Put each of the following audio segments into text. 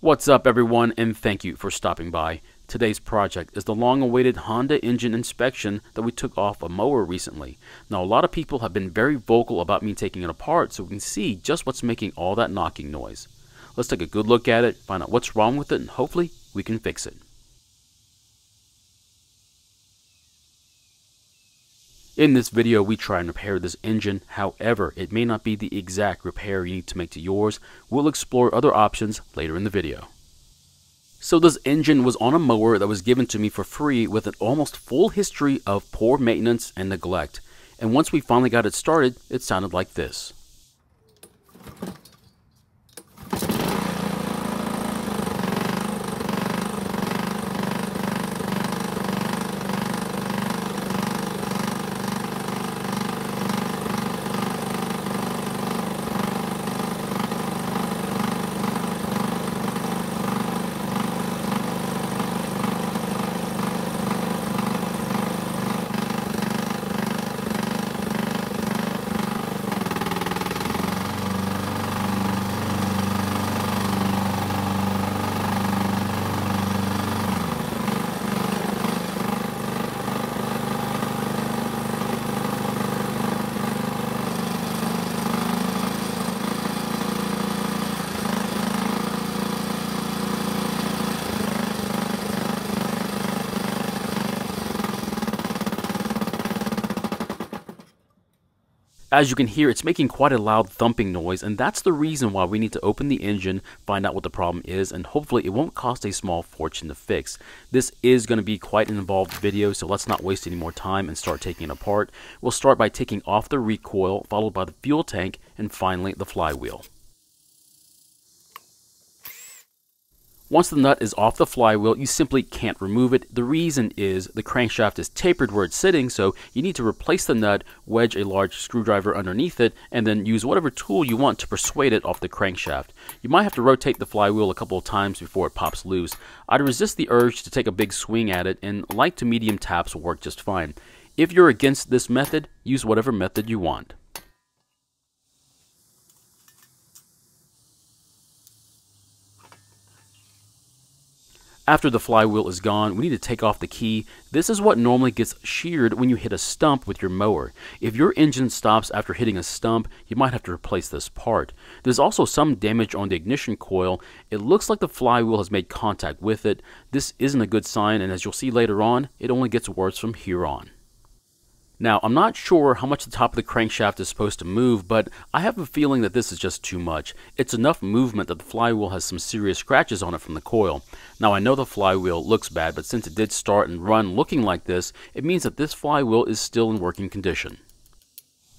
What's up everyone, and thank you for stopping by. Today's project is the long-awaited Honda engine inspection that we took off a mower recently. Now a lot of people have been very vocal about me taking it apart so we can see just what's making all that knocking noise. Let's take a good look at it, find out what's wrong with it, and hopefully we can fix it. In this video, we try and repair this engine. However, it may not be the exact repair you need to make to yours. We'll explore other options later in the video. So this engine was on a mower that was given to me for free with an almost full history of poor maintenance and neglect. And once we finally got it started, it sounded like this. As you can hear, it's making quite a loud thumping noise, and that's the reason why we need to open the engine, find out what the problem is, and hopefully it won't cost a small fortune to fix. This is going to be quite an involved video, so let's not waste any more time and start taking it apart. We'll start by taking off the recoil, followed by the fuel tank, and finally the flywheel. Once the nut is off the flywheel, you simply can't remove it. The reason is the crankshaft is tapered where it's sitting, so you need to replace the nut, wedge a large screwdriver underneath it, and then use whatever tool you want to persuade it off the crankshaft. You might have to rotate the flywheel a couple of times before it pops loose. I'd resist the urge to take a big swing at it, and light to medium taps will work just fine. If you're against this method, use whatever method you want. After the flywheel is gone, we need to take off the key. This is what normally gets sheared when you hit a stump with your mower. If your engine stops after hitting a stump, you might have to replace this part. There's also some damage on the ignition coil. It looks like the flywheel has made contact with it. This isn't a good sign, and as you'll see later on, it only gets worse from here on. Now, I'm not sure how much the top of the crankshaft is supposed to move, but I have a feeling that this is just too much. It's enough movement that the flywheel has some serious scratches on it from the coil. Now, I know the flywheel looks bad, but since it did start and run looking like this, it means that this flywheel is still in working condition.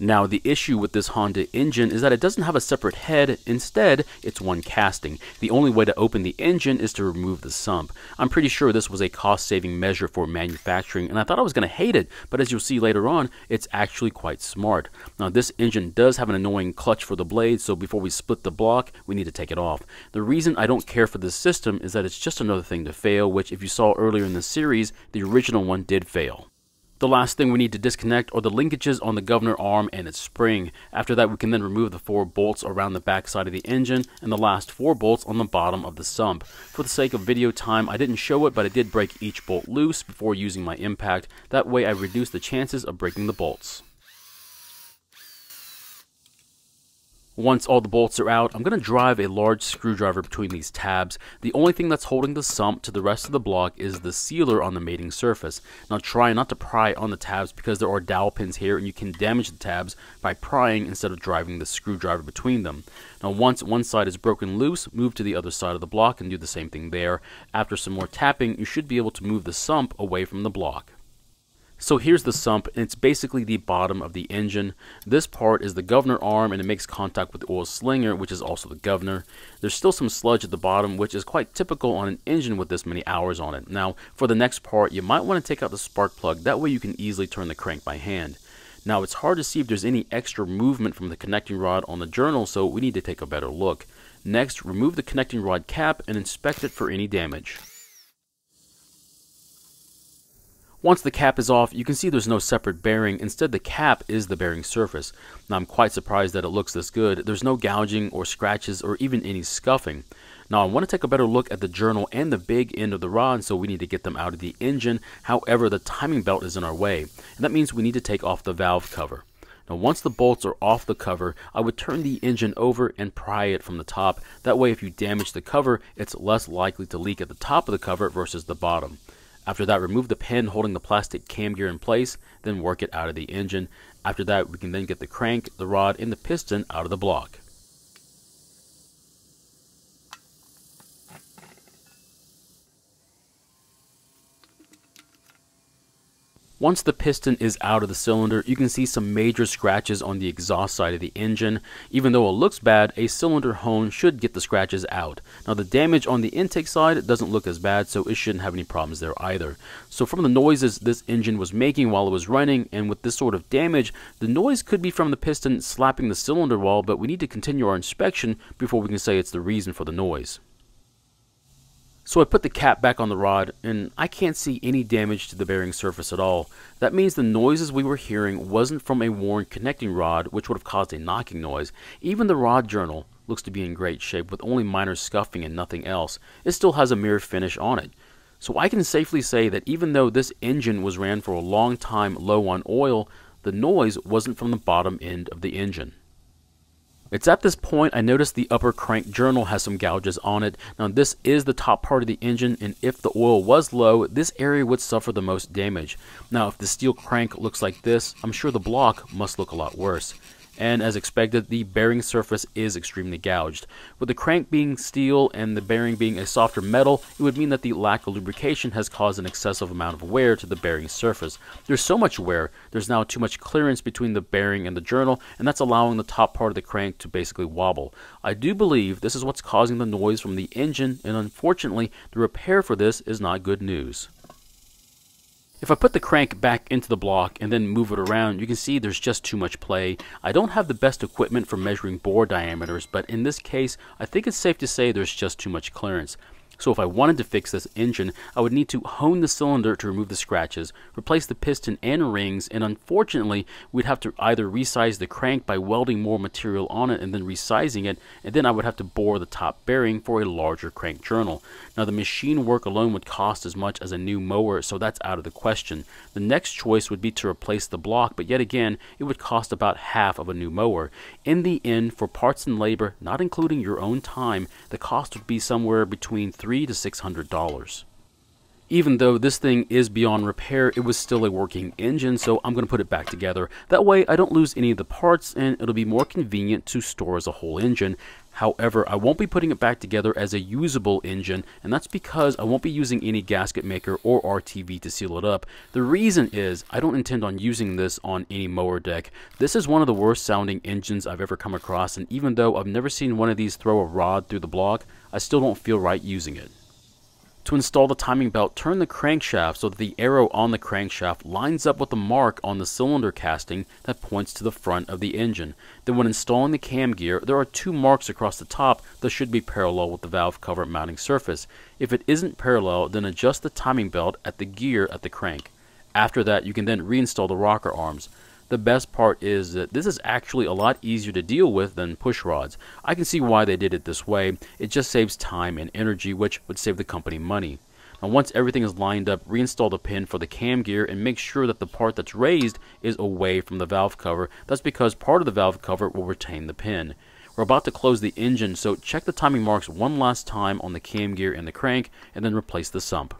Now, the issue with this Honda engine is that it doesn't have a separate head. Instead, it's one casting. The only way to open the engine is to remove the sump. I'm pretty sure this was a cost-saving measure for manufacturing, and I thought I was going to hate it, but as you'll see later on, it's actually quite smart. Now, this engine does have an annoying clutch for the blade, so before we split the block, we need to take it off. The reason I don't care for this system is that it's just another thing to fail, which if you saw earlier in the series, the original one did fail. The last thing we need to disconnect are the linkages on the governor arm and its spring. After that, we can then remove the 4 bolts around the back side of the engine and the last 4 bolts on the bottom of the sump. For the sake of video time, I didn't show it, but I did break each bolt loose before using my impact. That way I reduced the chances of breaking the bolts. Once all the bolts are out, I'm going to drive a large screwdriver between these tabs. The only thing that's holding the sump to the rest of the block is the sealer on the mating surface. Now try not to pry on the tabs because there are dowel pins here and you can damage the tabs by prying instead of driving the screwdriver between them. Now once one side is broken loose, move to the other side of the block and do the same thing there. After some more tapping, you should be able to move the sump away from the block. So here's the sump, and it's basically the bottom of the engine. This part is the governor arm, and it makes contact with the oil slinger, which is also the governor. There's still some sludge at the bottom, which is quite typical on an engine with this many hours on it. Now, for the next part, you might want to take out the spark plug. That way you can easily turn the crank by hand. Now, it's hard to see if there's any extra movement from the connecting rod on the journal, so we need to take a better look. Next, remove the connecting rod cap and inspect it for any damage. Once the cap is off, you can see there's no separate bearing. Instead, the cap is the bearing surface. Now, I'm quite surprised that it looks this good. There's no gouging or scratches or even any scuffing. Now, I want to take a better look at the journal and the big end of the rod, so we need to get them out of the engine. However, the timing belt is in our way, and that means we need to take off the valve cover. Now, once the bolts are off the cover, I would turn the engine over and pry it from the top. That way, if you damage the cover, it's less likely to leak at the top of the cover versus the bottom. After that, remove the pin holding the plastic cam gear in place, then work it out of the engine. After that, we can then get the crank, the rod, and the piston out of the block. Once the piston is out of the cylinder, you can see some major scratches on the exhaust side of the engine. Even though it looks bad, a cylinder hone should get the scratches out. Now, the damage on the intake side doesn't look as bad, so it shouldn't have any problems there either. So from the noises this engine was making while it was running, and with this sort of damage, the noise could be from the piston slapping the cylinder wall, but we need to continue our inspection before we can say it's the reason for the noise. So I put the cap back on the rod, and I can't see any damage to the bearing surface at all. That means the noises we were hearing wasn't from a worn connecting rod, which would have caused a knocking noise. Even the rod journal looks to be in great shape with only minor scuffing and nothing else. It still has a mirror finish on it. So I can safely say that even though this engine was ran for a long time low on oil, the noise wasn't from the bottom end of the engine. It's at this point I noticed the upper crank journal has some gouges on it. Now, this is the top part of the engine, and if the oil was low, this area would suffer the most damage. Now, if the steel crank looks like this, I'm sure the block must look a lot worse. And as expected, the bearing surface is extremely gouged. With the crank being steel and the bearing being a softer metal, it would mean that the lack of lubrication has caused an excessive amount of wear to the bearing surface. There's so much wear, there's now too much clearance between the bearing and the journal, and that's allowing the top part of the crank to basically wobble. I do believe this is what's causing the noise from the engine, and unfortunately, the repair for this is not good news. If I put the crank back into the block and then move it around, you can see there's just too much play. I don't have the best equipment for measuring bore diameters, but in this case, I think it's safe to say there's just too much clearance. So if I wanted to fix this engine, I would need to hone the cylinder to remove the scratches, replace the piston and rings, and unfortunately, we'd have to either resize the crank by welding more material on it and then resizing it, and then I would have to bore the top bearing for a larger crank journal. Now, the machine work alone would cost as much as a new mower, so that's out of the question. The next choice would be to replace the block, but yet again, it would cost about half of a new mower. In the end, for parts and labor, not including your own time, the cost would be somewhere between $300 to $600. Even though this thing is beyond repair, it was still a working engine, so I'm going to put it back together. That way I don't lose any of the parts, and it'll be more convenient to store as a whole engine. However, I won't be putting it back together as a usable engine, and that's because I won't be using any gasket maker or RTV to seal it up. The reason is I don't intend on using this on any mower deck. This is one of the worst sounding engines I've ever come across, and even though I've never seen one of these throw a rod through the block, I still don't feel right using it. To install the timing belt, turn the crankshaft so that the arrow on the crankshaft lines up with the mark on the cylinder casting that points to the front of the engine. Then when installing the cam gear, there are two marks across the top that should be parallel with the valve cover mounting surface. If it isn't parallel, then adjust the timing belt at the gear at the crank. After that, you can then reinstall the rocker arms. The best part is that this is actually a lot easier to deal with than push rods. I can see why they did it this way. It just saves time and energy, which would save the company money. Now, once everything is lined up, reinstall the pin for the cam gear and make sure that the part that's raised is away from the valve cover. That's because part of the valve cover will retain the pin. We're about to close the engine, so check the timing marks one last time on the cam gear and the crank, and then replace the sump.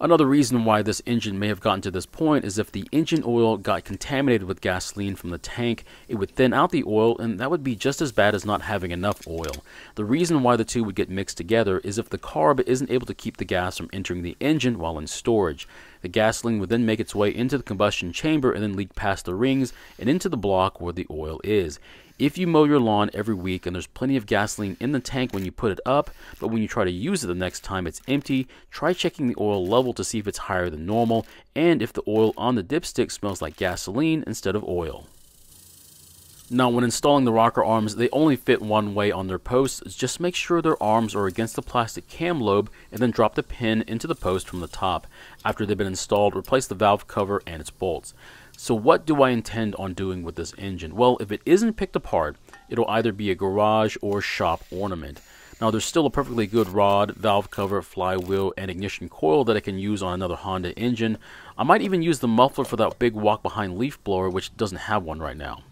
Another reason why this engine may have gotten to this point is if the engine oil got contaminated with gasoline from the tank, it would thin out the oil, and that would be just as bad as not having enough oil. The reason why the two would get mixed together is if the carb isn't able to keep the gas from entering the engine while in storage. The gasoline would then make its way into the combustion chamber and then leak past the rings and into the block where the oil is. If you mow your lawn every week and there's plenty of gasoline in the tank when you put it up, but when you try to use it the next time it's empty, try checking the oil level to see if it's higher than normal and if the oil on the dipstick smells like gasoline instead of oil. Now, when installing the rocker arms, they only fit one way on their posts. Just make sure their arms are against the plastic cam lobe and then drop the pin into the post from the top. After they've been installed, replace the valve cover and its bolts. So what do I intend on doing with this engine? Well, if it isn't picked apart, it'll either be a garage or shop ornament. Now, there's still a perfectly good rod, valve cover, flywheel, and ignition coil that I can use on another Honda engine. I might even use the muffler for that big walk-behind leaf blower, which doesn't have one right now.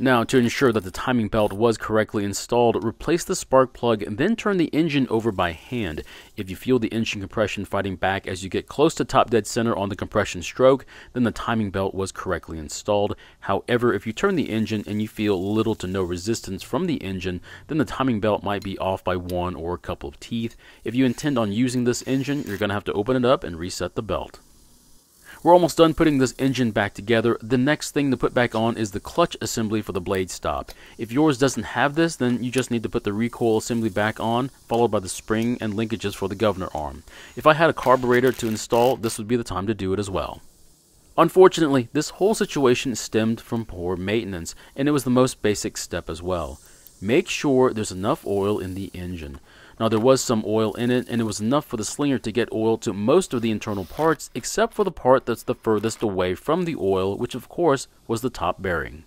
Now, to ensure that the timing belt was correctly installed, replace the spark plug and then turn the engine over by hand. If you feel the engine compression fighting back as you get close to top dead center on the compression stroke, then the timing belt was correctly installed. However, if you turn the engine and you feel little to no resistance from the engine, then the timing belt might be off by one or a couple of teeth. If you intend on using this engine, you're going to have to open it up and reset the belt. We're almost done putting this engine back together. The next thing to put back on is the clutch assembly for the blade stop. If yours doesn't have this, then you just need to put the recoil assembly back on, followed by the spring and linkages for the governor arm. If I had a carburetor to install, this would be the time to do it as well. Unfortunately, this whole situation stemmed from poor maintenance, and it was the most basic step as well. Make sure there's enough oil in the engine. Now, there was some oil in it, and it was enough for the slinger to get oil to most of the internal parts, except for the part that's the furthest away from the oil, which of course was the top bearing.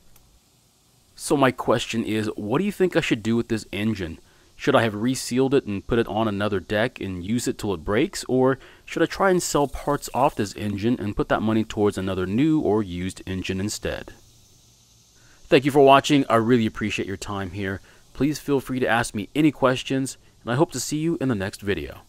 So my question is, what do you think I should do with this engine? Should I have resealed it and put it on another deck and use it till it breaks, or should I try and sell parts off this engine and put that money towards another new or used engine instead? Thank you for watching. I really appreciate your time here. Please feel free to ask me any questions, and I hope to see you in the next video.